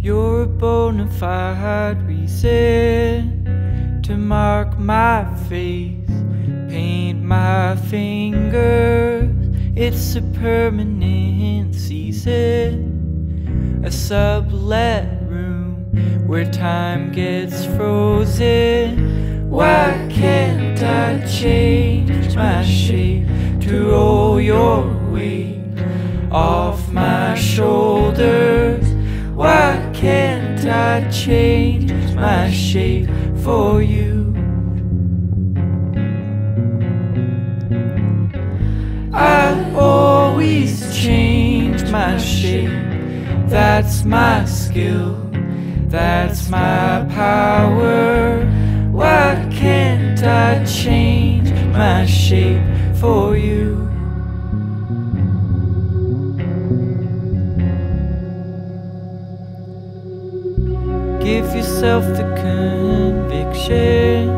You're a bona fide reason to mark my face, paint my fingers. It's a permanent season, a sublet room where time gets frozen. Why can't I change my shape to roll your weight off my shoulders? Why can't I change my shape for you? I always change my shape. That's my skill, that's my power. Why can't I change my shape for you? Give yourself the conviction,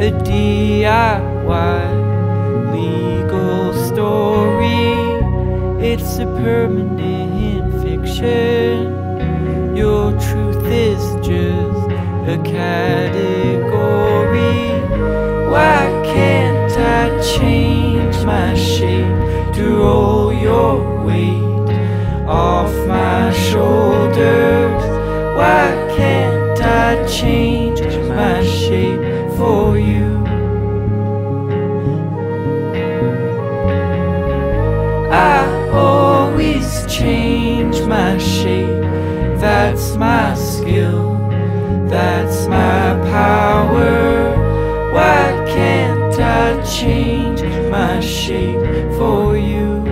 a DIY legal story. It's a permanent fiction. Your truth is just a category. Why can't I change my shape to roll your weight off my shoulders? Why can't I change my shape for you? I always change my shape. That's my skill, that's my power. Why can't I change my shape for you?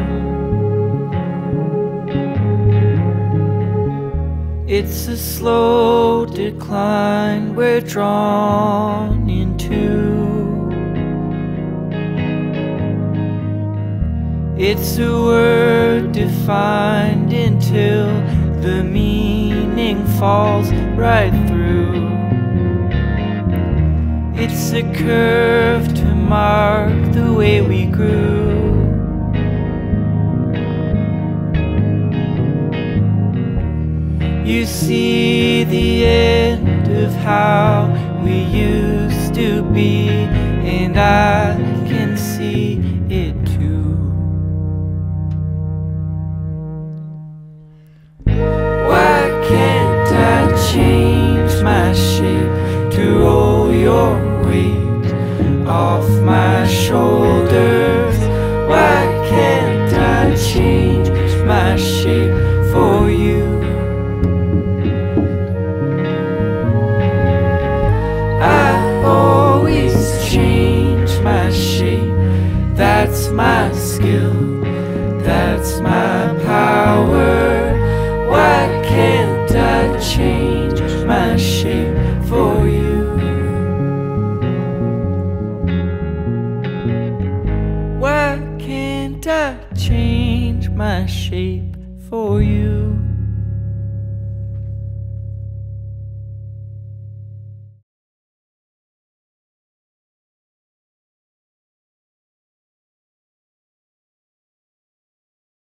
It's a slow decline we're drawn into. It's a word defined until the meaning falls right through. It's a curve to mark the way we grew. You see the end of how we used to be, and I can see it too. Why can't I change my shape to roll your weight off my shoulders? Why can't I change my shape for you? That's my skill, that's my power. Why can't I change my shape for you? Why can't I change my shape for you?